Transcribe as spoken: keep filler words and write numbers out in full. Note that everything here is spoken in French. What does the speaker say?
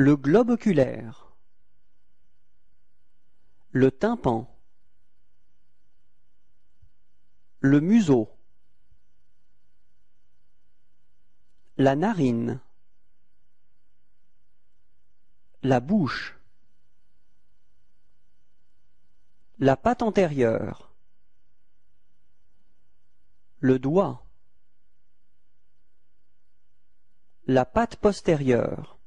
Le globe oculaire. Le tympan. Le museau. La narine. La bouche. La patte antérieure. Le doigt. La patte postérieure.